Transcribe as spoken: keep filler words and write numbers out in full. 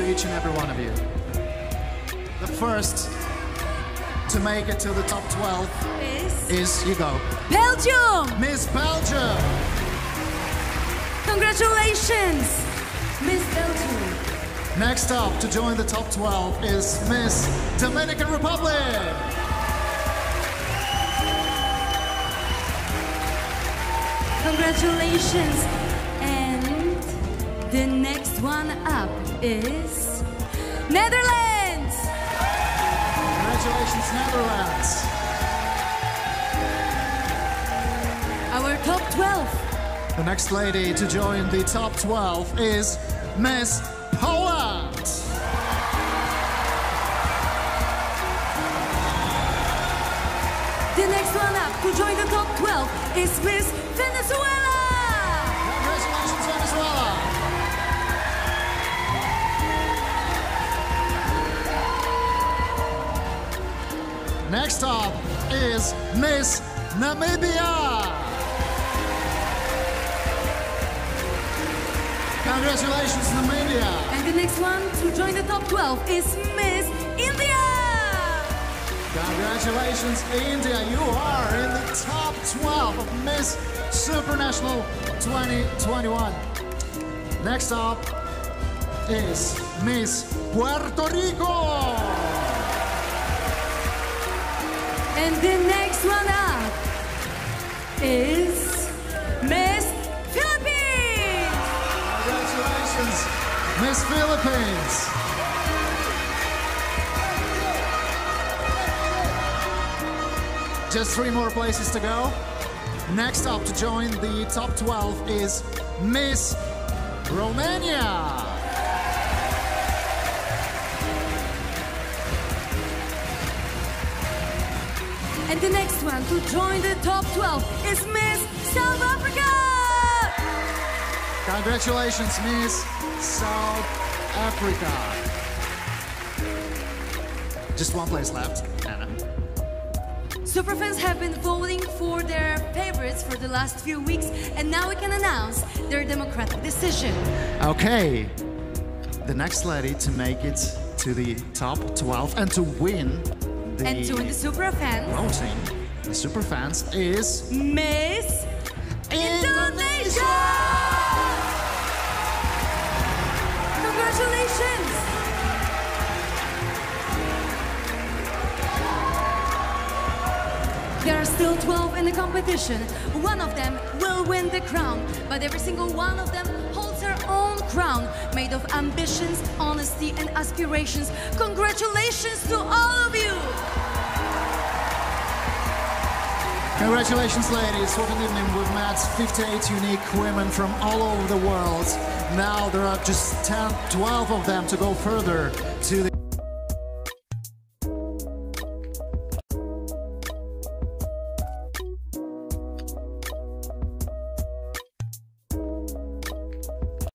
to each and every one of you. The first to make it to the top twelve is, is you go. Belgium! Miss Belgium! Congratulations, Miss Belgium. Next up to join the top twelve is Miss Dominican Republic. Congratulations, and the next one up is Netherlands! Congratulations, Netherlands! Our top twelve. The next lady to join the top twelve is Miss Poland! The next one up to join the top twelve is Miss Venezuela! Congratulations, Venezuela! Next up is Miss Namibia! Congratulations, Namibia! And the next one to join the top twelve is Miss India! Congratulations, India! You are in the top twelve of Miss Supranational twenty twenty-one. Next up is Miss Puerto Rico! And the next one up is Miss Philippines! Congratulations, Miss Philippines! Just three more places to go. Next up to join the top twelve is Miss Romania. And the next one to join the top twelve is Miss South Africa. Congratulations, Miss South Africa. Just one place left, Anna. Superfans have been voting for their favorites for the last few weeks, and now we can announce their democratic decision. Okay, the next lady to make it to the top twelve and to win the and to win the Superfans voting, the Superfans is Miss Indonesia. Congratulations. There are still twelve in the competition. One of them will win the crown, but every single one of them holds her own crown, made of ambitions, honesty, and aspirations. Congratulations to all of you! Congratulations, ladies. What an evening. We've met fifty-eight unique women from all over the world. Now there are just ten, twelve of them to go further to the